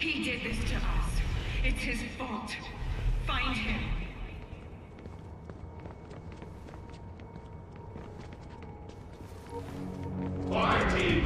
He did this to us. It's his fault. Find him. Party,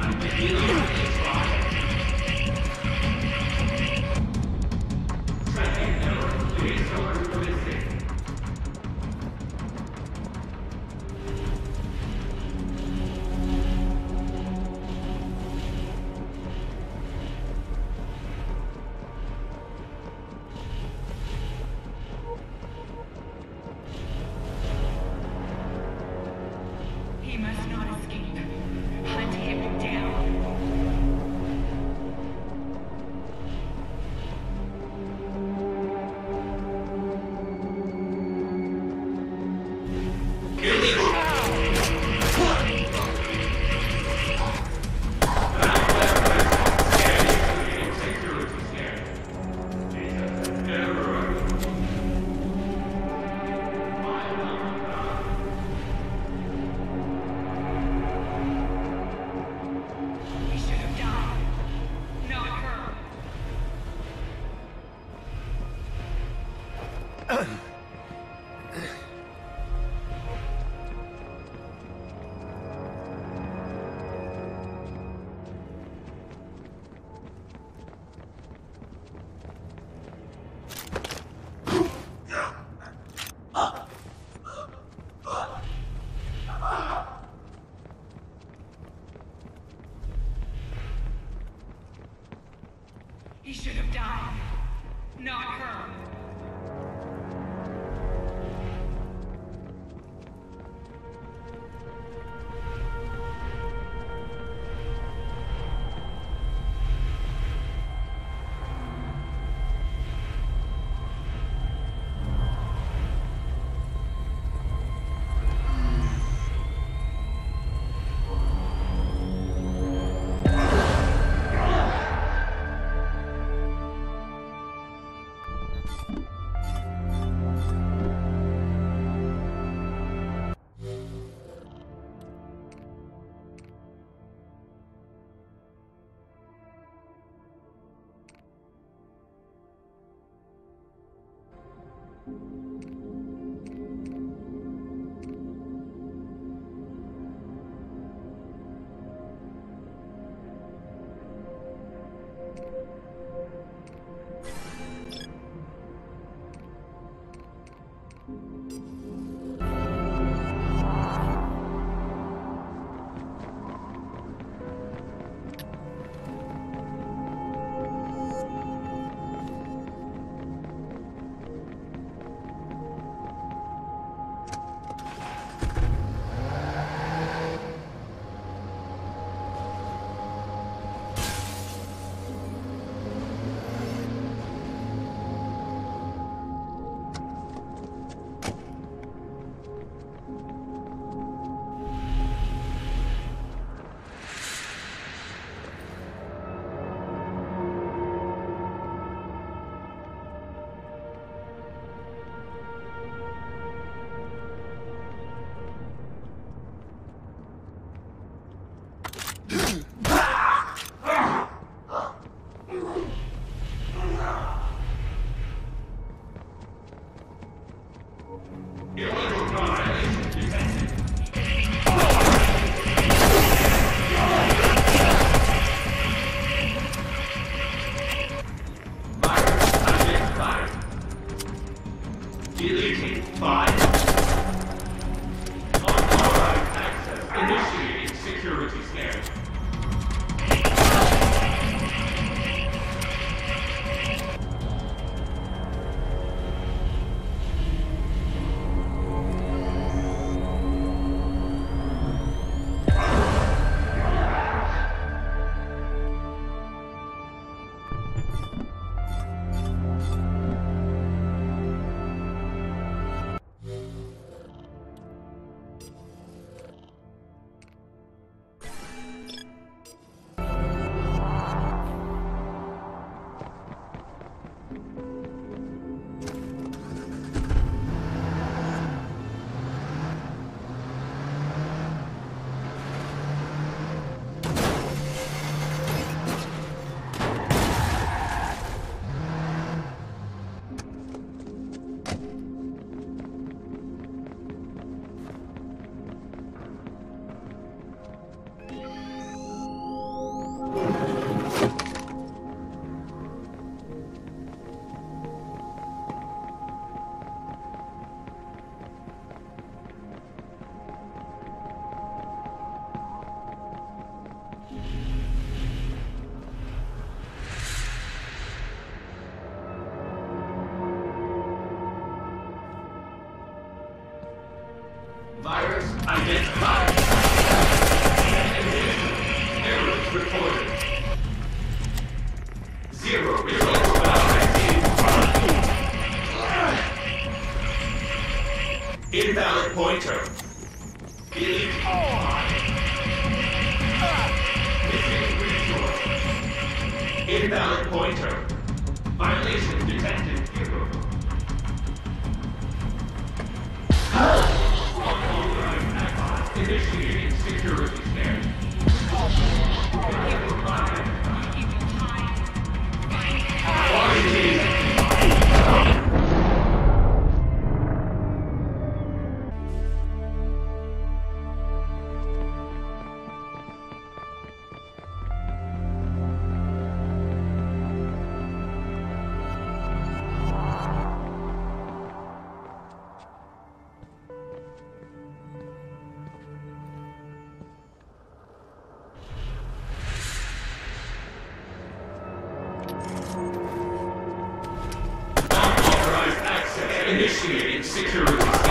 he should have died, not her. Invalid pointer. Delete. Invalid pointer. Violation detected. Hero. Initiating security snare. Initiating security stairs.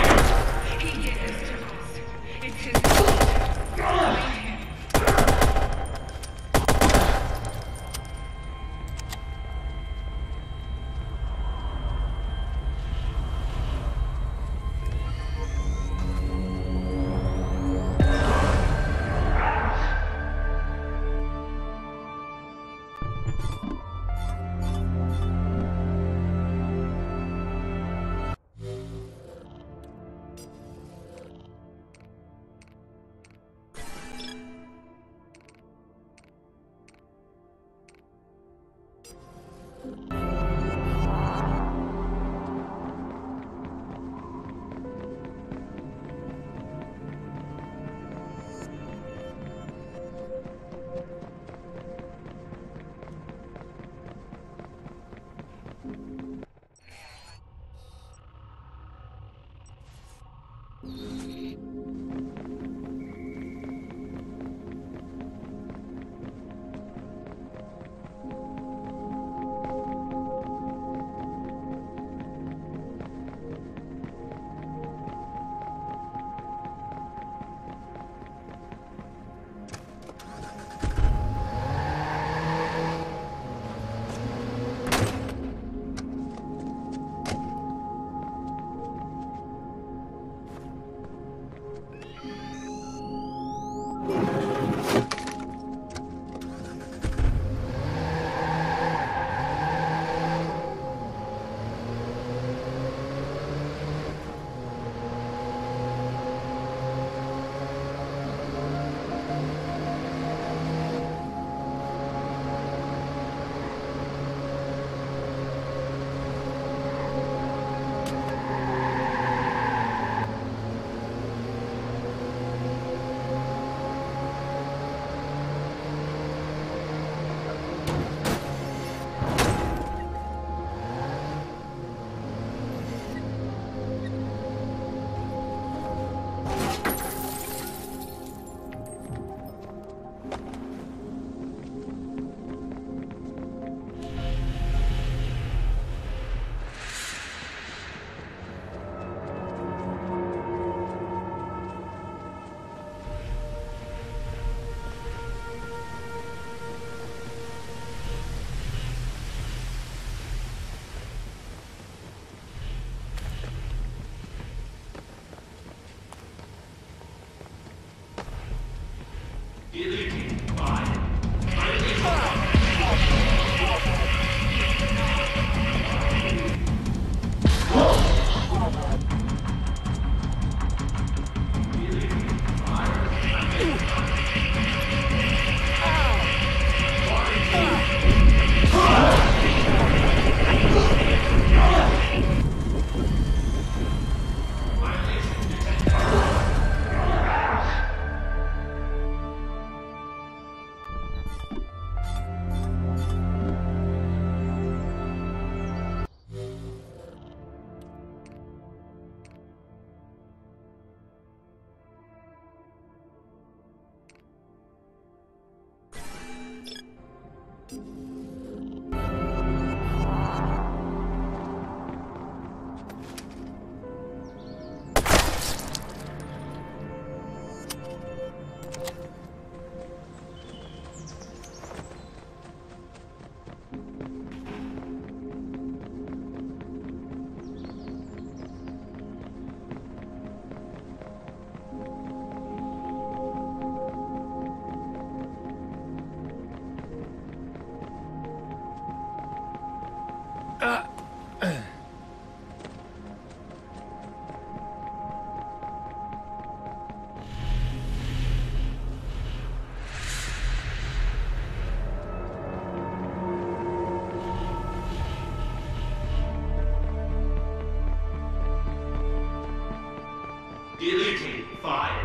Deleting file.